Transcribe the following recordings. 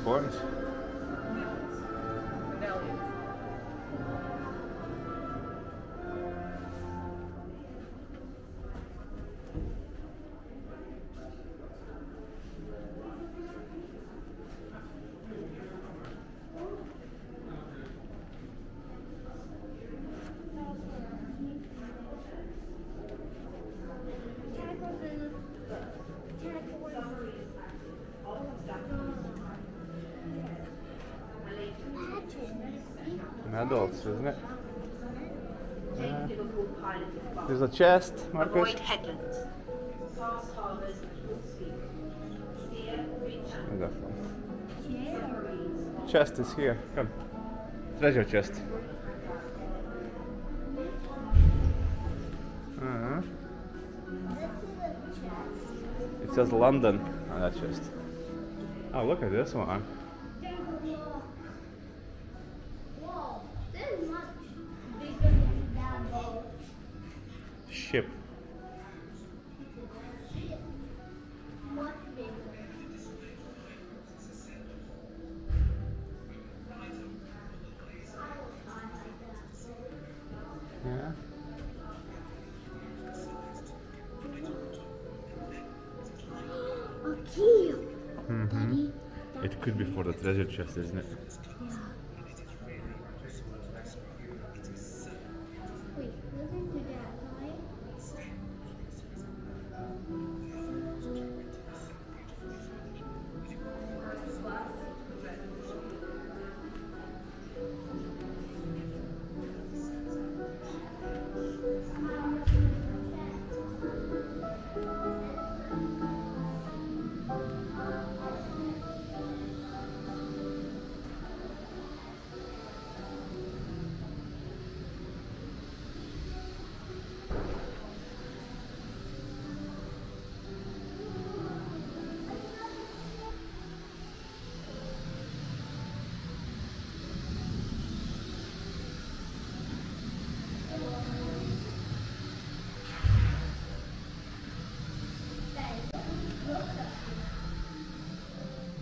of course. Adults, isn't it? Yeah. There's a chest, Marcus. Avoid headlands. Past harbours at full speed. Steer, reach. Chest is here. Come. Treasure chest. Uh-huh. It says London on that chest. Oh, look at this one. Ship. Yeah. Mm-hmm. It could be for the treasure chest, isn't it? Yeah.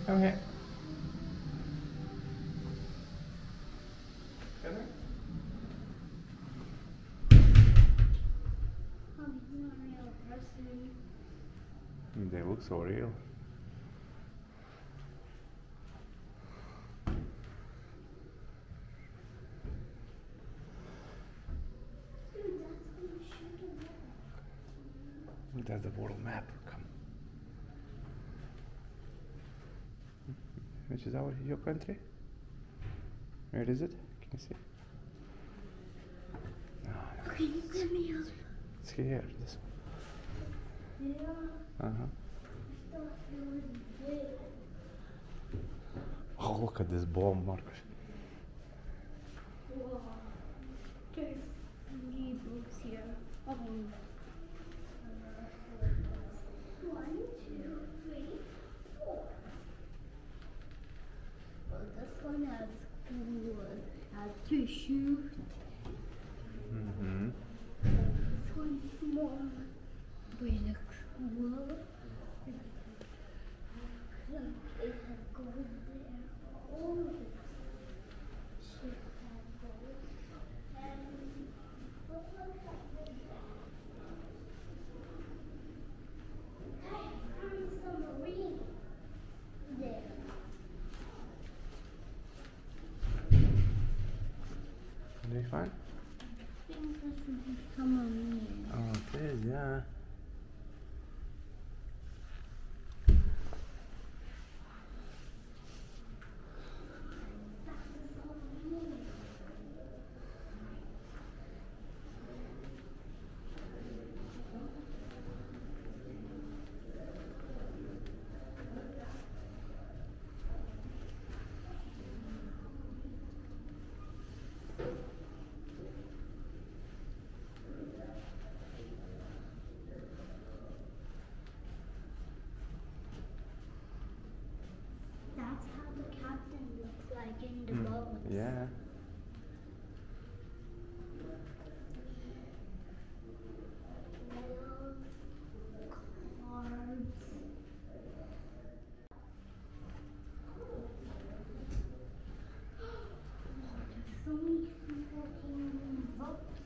Come here. Come here. Oh, he's not a real person. They look so real. That's the world map. Come. Which is your country? Where is it? Can you see? No, no. Can you give me up? It's here, this one. Yeah. Uh-huh. Oh, look at this bomb, Marcus. Wow. There's three boobs here. Oh. 1, 2, 3, 4. Well, this one has two shoes. Mm-hmm. This one's small, but it looks cool. It has gold there. All of it should have gold. And this one has gold. Hey, I'm submarine. There. Did you find? I think this is submarine. Oh, it is, yeah.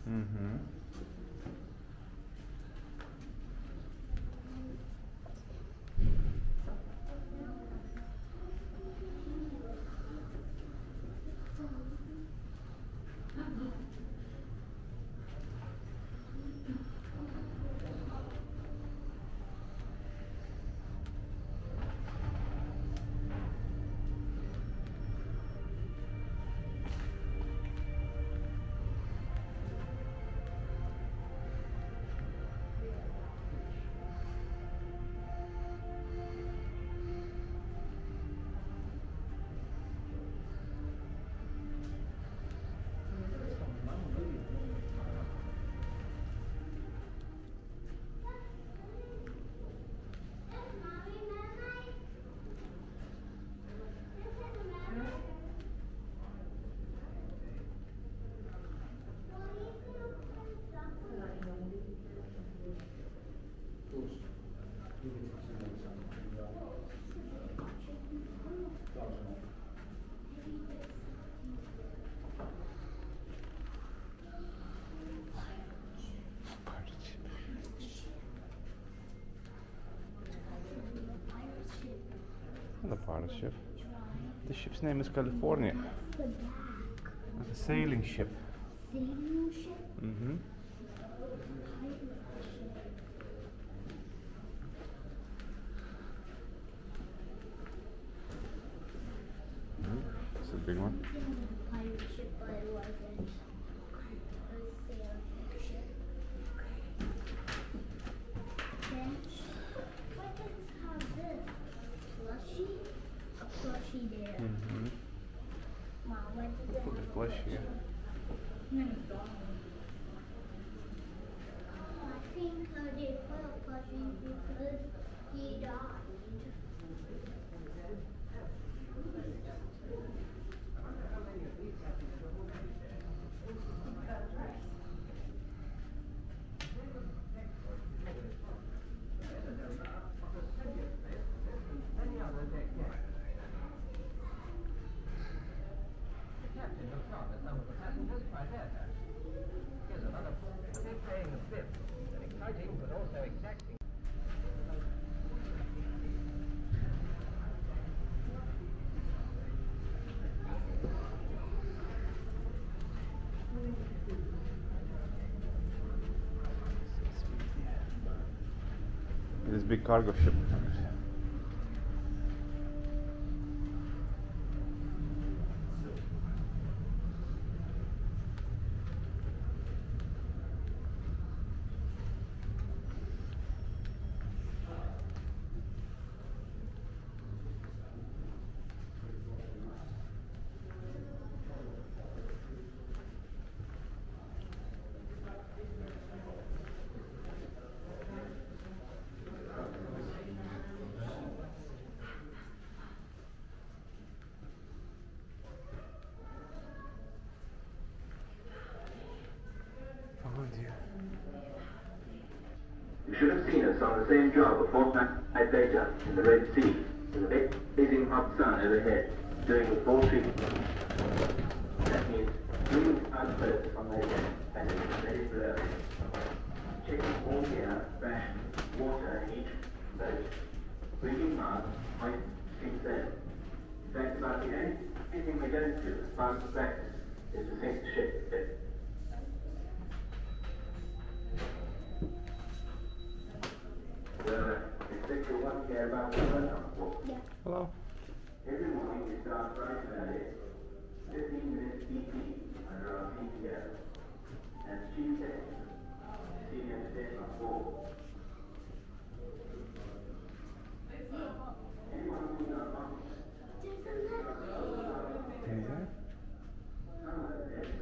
Mm-hmm. The pirate ship. The ship's name is California. It's a sailing ship. Sailing ship? Mm-hmm. It's a big one. Pirate ship, but it wasn't a sailing ship. Plushie there. Mm-hmm. Mom, what did they have? Plushie. I think they put a plushie because he died. This big cargo ship. On the same job a fortnight later in the Red Sea, with a blazing hot sun overhead, doing the full treatment. That means bringing out clothes on their head and it's very blurry. Checking all gear, rations, water in each boat. Breathing masks, white sheets there. In fact, about the only thing they go to as part of practice is to sink the ship a bit. Hello. Every morning we start right early, 15 minutes BP under our PTO. And she said, see you at 10:04. Anyone who's not Marcus? There's a letter. Hello, there's a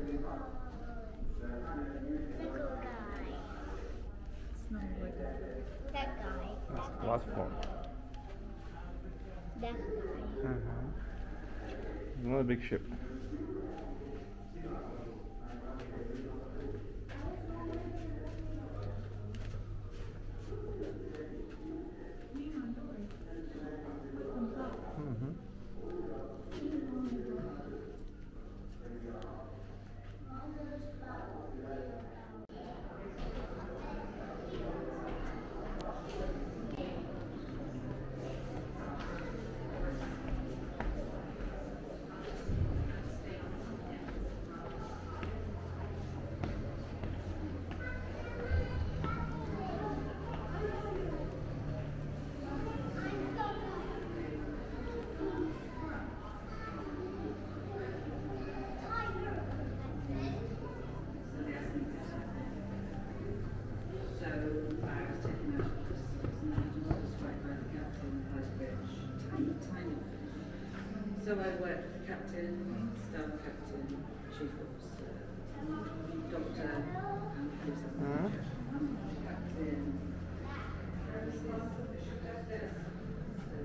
letter. Platform. That guy. Uh-huh. Not a big ship. Mm-hmm. Captain, Staff Captain, Chief Officer, Doctor, and Police Manager, Captain, Services, so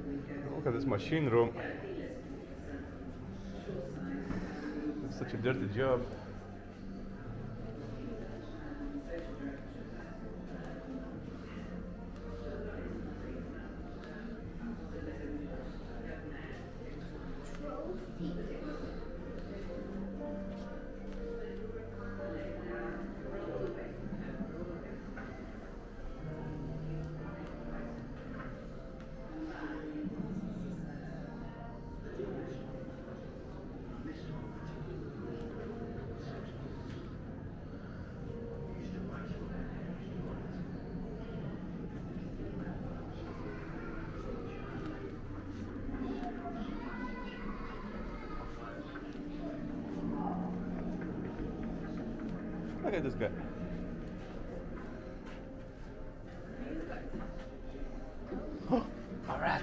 we go. Look at this machine room. It's such a dirty job. Look at this guy. Oh, all right.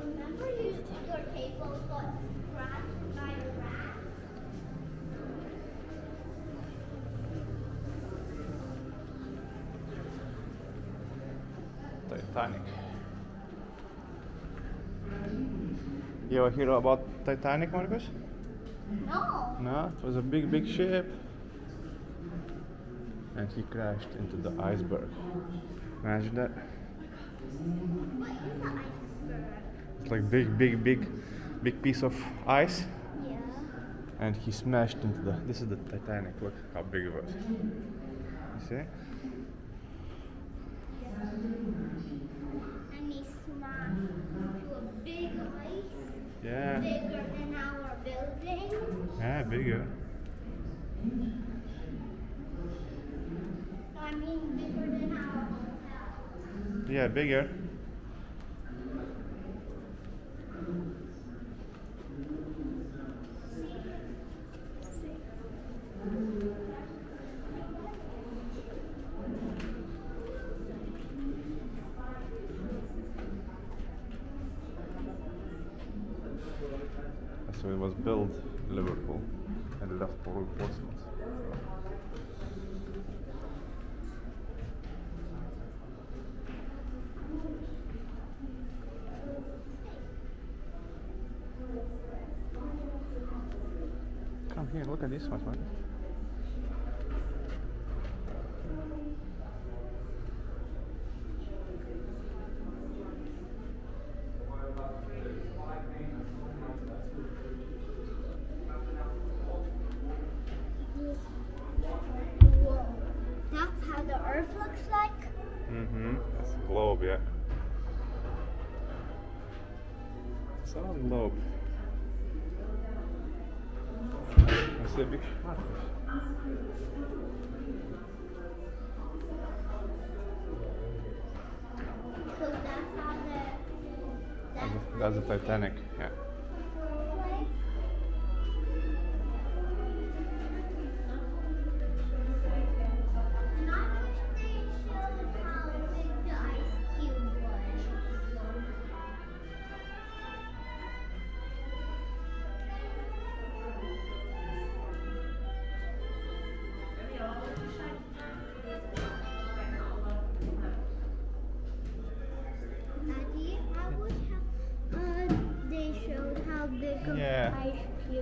Remember your table got scratched by a rat? Titanic. You ever hear about Titanic, Marcus? No. No? It was a big, big ship. And he crashed into the iceberg. Imagine that. What is the iceberg? It's like big, big, big, big piece of ice. Yeah. And he smashed into the... This is the Titanic. Look how big it was. You see? And he smashed into a big ice. Yeah. Bigger than our building. Yeah, bigger. I mean bigger than our hotel. Yeah, bigger. So it was built in Liverpool and left for Portsmouth. Come here, look at this one, man. Globe. I see a big starfish. So that's the Titanic, yeah.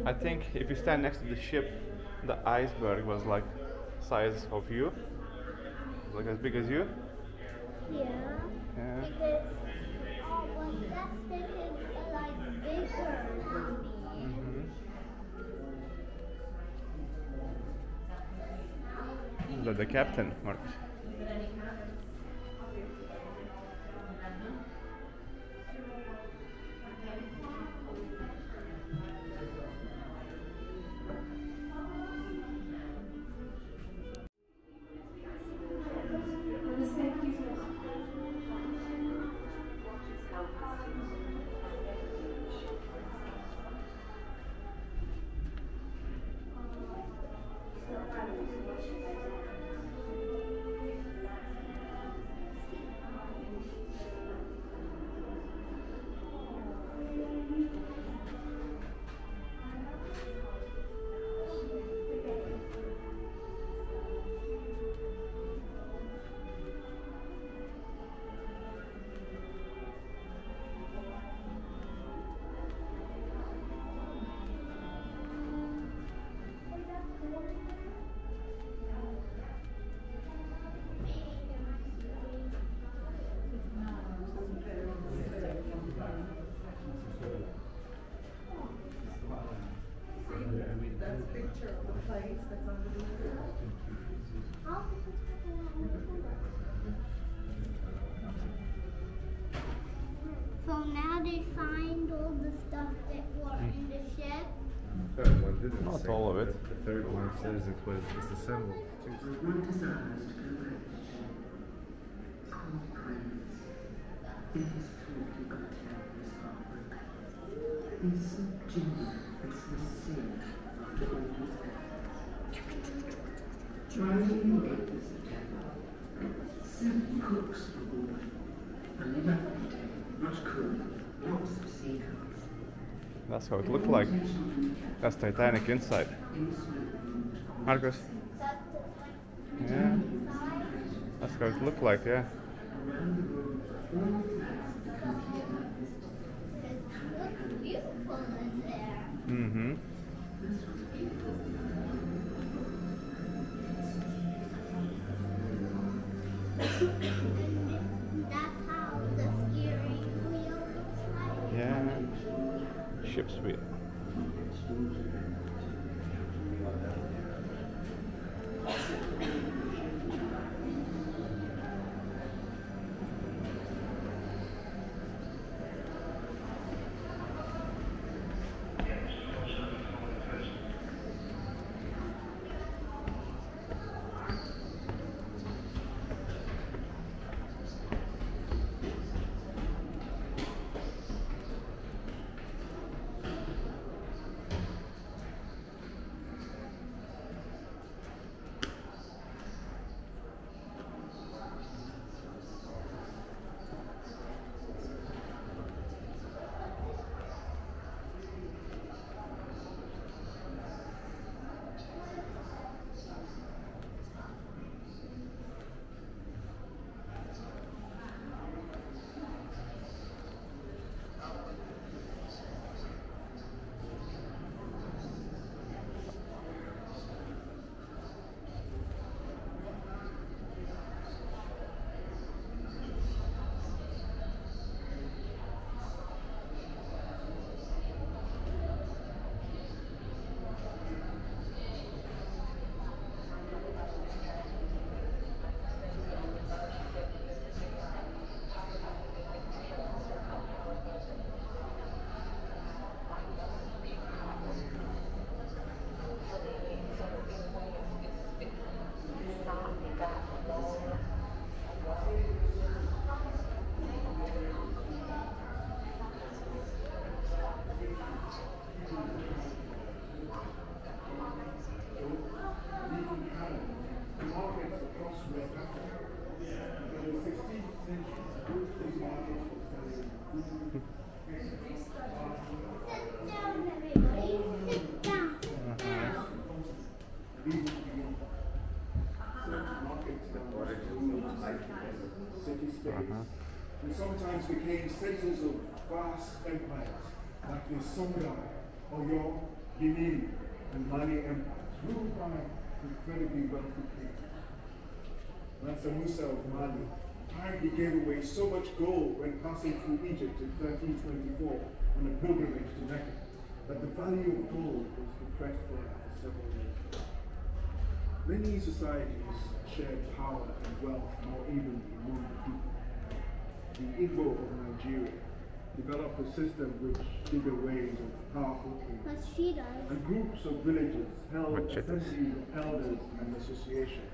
I think if you stand next to the ship, the iceberg was like size of you, like as big as you. Yeah. Yeah. Because that's the thing, like bigger than me. Mm-hmm. But the captain, Marcus. of the war in the shed? The third one didn't. Not all of it. The third one says it was disassembled. That's how it looked like. That's Titanic inside. Marcus. Yeah. That's how it looked like, yeah. Mm-hmm. And that's how the steering wheel looks like. Yeah, ship's wheel. We sometimes became citizens of vast empires, like the Songhai, Oyo, Guinea, and Mali empires, ruled by incredibly wealthy people. Master Musa of Mali apparently gave away so much gold when passing through Egypt in 1324 on a pilgrimage to Mecca that the value of gold was depressed there for several years. Many societies shared power and wealth more evenly among the people. The Igbo of Nigeria developed a system which did away with powerful kings, and groups of villages held assemblies of elders and associations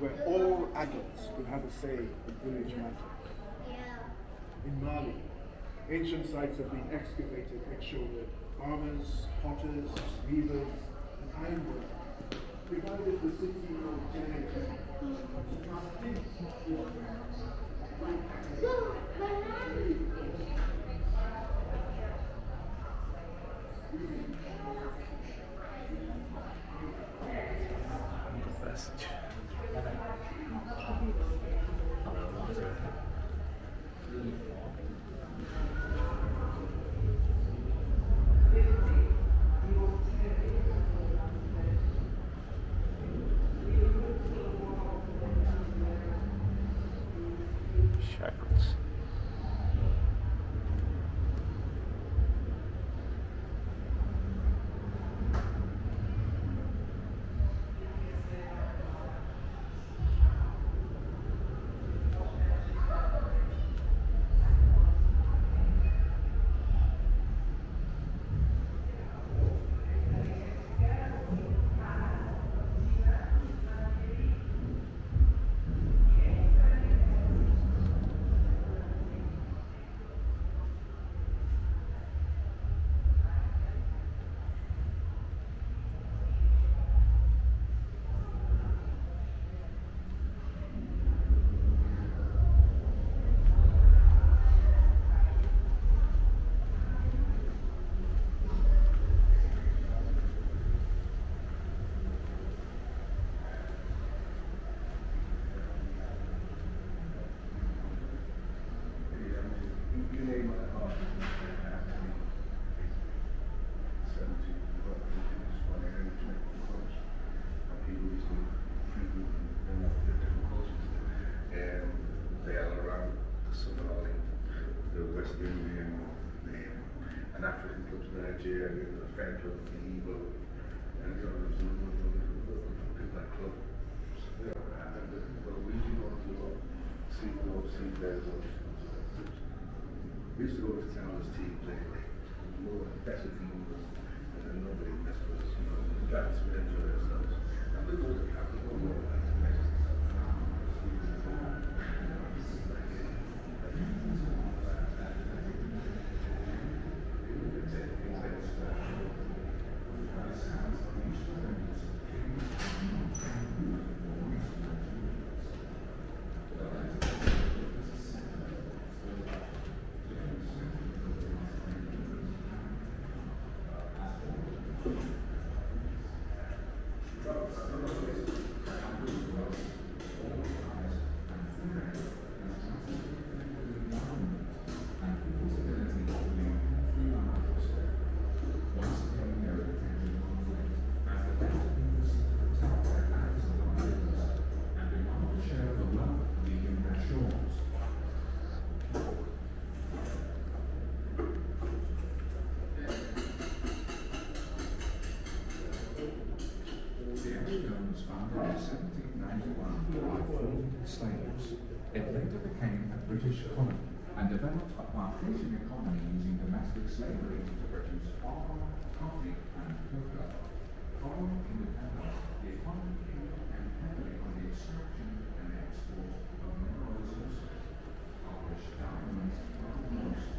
where all adults could have a say in village matters. In Mali, ancient sites have been excavated that show that farmers, potters, weavers, and ironworkers provided the city of Jenna. Look, Nigeria, and the factor of the Igbo, and you know, people like club. You know, we used to go to see battles. We used to go to town as team play. More aggressive movers, and then nobody messed with us. You know, we got to enjoy ourselves. And we go to more like the Mexicans. Slavery to produce coffee, and cocoa. Following independence, the economy depended heavily on the extraction and export of mineral resources, of which diamonds were the most.